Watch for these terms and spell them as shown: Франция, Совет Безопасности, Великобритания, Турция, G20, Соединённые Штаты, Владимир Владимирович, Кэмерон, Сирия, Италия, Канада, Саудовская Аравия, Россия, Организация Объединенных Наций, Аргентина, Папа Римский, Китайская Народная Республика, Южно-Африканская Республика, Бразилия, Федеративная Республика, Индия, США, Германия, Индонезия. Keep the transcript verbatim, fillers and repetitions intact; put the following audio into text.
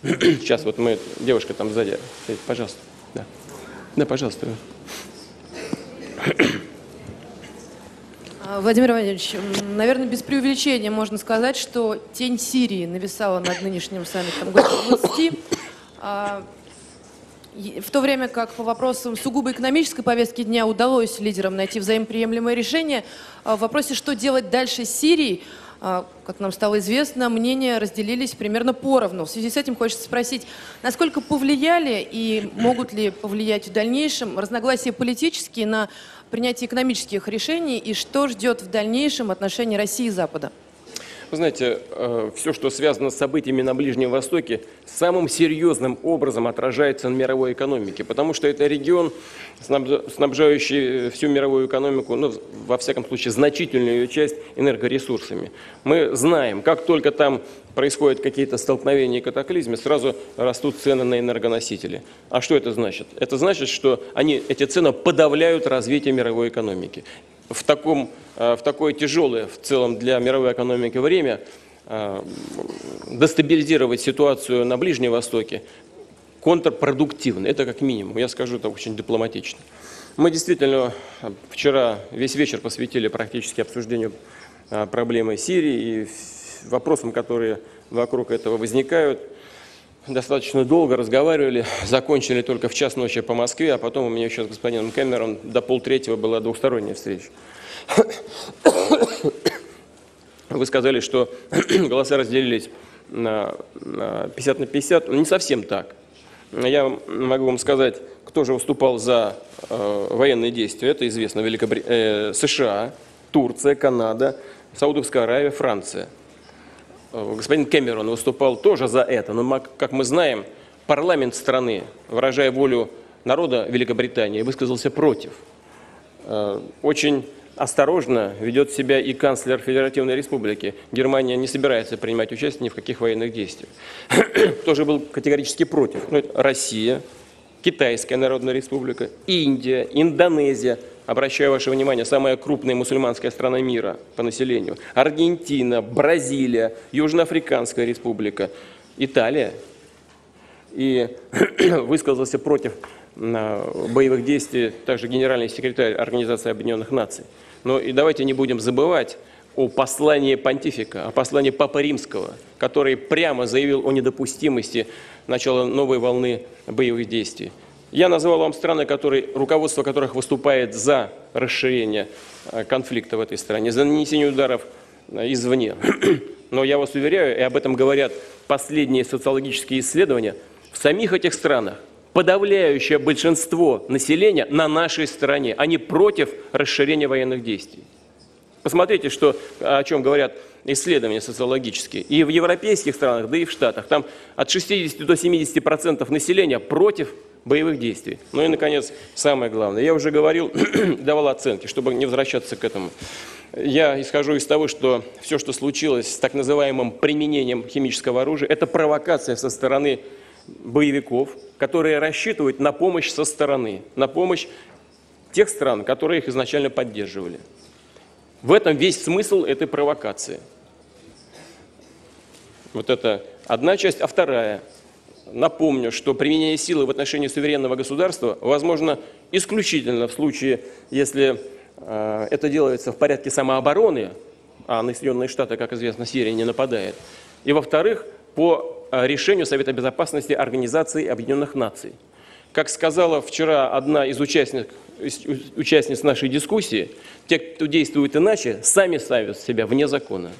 Сейчас вот мы, девушка там сзади, пожалуйста, да, да пожалуйста. Владимир Владимирович, наверное, без преувеличения можно сказать, что тень Сирии нависала над нынешним саммитом джи двадцать, в то время как по вопросам сугубо экономической повестки дня удалось лидерам найти взаимоприемлемое решение, в вопросе, что делать дальше с Сирией, как нам стало известно, мнения разделились примерно поровну. В связи с этим хочется спросить, насколько повлияли и могут ли повлиять в дальнейшем разногласия политические на принятие экономических решений и что ждет в дальнейшем отношений России и Запада? Вы знаете, все, что связано с событиями на Ближнем Востоке, самым серьезным образом отражается на мировой экономике, потому что это регион, снабжающий всю мировую экономику, ну, во всяком случае, значительную ее часть энергоресурсами. Мы знаем, как только там происходят какие-то столкновения и катаклизмы, сразу растут цены на энергоносители. А что это значит? Это значит, что они, эти цены подавляют развитие мировой экономики. В, таком, в такое тяжелое в целом для мировой экономики время дестабилизировать ситуацию на Ближнем Востоке контрпродуктивно. Это как минимум, я скажу это очень дипломатично. Мы действительно вчера весь вечер посвятили практически обсуждению проблемы Сирии и вопросам, которые вокруг этого возникают. Достаточно долго разговаривали, закончили только в час ночи по Москве, а потом у меня еще с господином Кэмерон до полтретьего была двухсторонняя встреча. Вы сказали, что голоса разделились на пятьдесят на пятьдесят. Не совсем так. Я могу вам сказать, кто же выступал за военные действия. Это известно Великобри... э, США, Турция, Канада, Саудовская Аравия, Франция. Господин Кэмерон выступал тоже за это, но, как мы знаем, парламент страны, выражая волю народа Великобритании, высказался против. Очень осторожно ведет себя и канцлер Федеративной Республики. Германия не собирается принимать участие ни в каких военных действиях. Тоже был категорически против. Ну, это Россия, Китайская Народная Республика, Индия, Индонезия. Обращаю ваше внимание, самая крупная мусульманская страна мира по населению. Аргентина, Бразилия, Южно-Африканская Республика, Италия. И высказался против боевых действий также генеральный секретарь Организации Объединенных Наций. Но и давайте не будем забывать о послании понтифика, о послании Папы Римского, который прямо заявил о недопустимости начала новой волны боевых действий. Я назвал вам страны, которые, руководство которых выступает за расширение конфликта в этой стране, за нанесение ударов извне. Но я вас уверяю, и об этом говорят последние социологические исследования, в самих этих странах подавляющее большинство населения на нашей стороне, они против расширения военных действий. Посмотрите, что, о чем говорят исследования социологические. И в европейских странах, да и в Штатах, там от шестидесяти до семидесяти процентов населения против боевых действий. Ну и, наконец, самое главное. Я уже говорил, давал оценки, чтобы не возвращаться к этому. Я исхожу из того, что все, что случилось с так называемым применением химического оружия, это провокация со стороны боевиков, которые рассчитывают на помощь со стороны, на помощь тех стран, которые их изначально поддерживали. В этом весь смысл этой провокации. Вот это одна часть, а вторая. Напомню, что применение силы в отношении суверенного государства возможно исключительно в случае, если э, это делается в порядке самообороны, а на Соединенные Штаты, как известно, Сирия не нападает, и, во-вторых, по решению Совета Безопасности Организации Объединенных Наций. Как сказала вчера одна из участниц, участниц нашей дискуссии, те, кто действует иначе, сами ставят себя вне закона.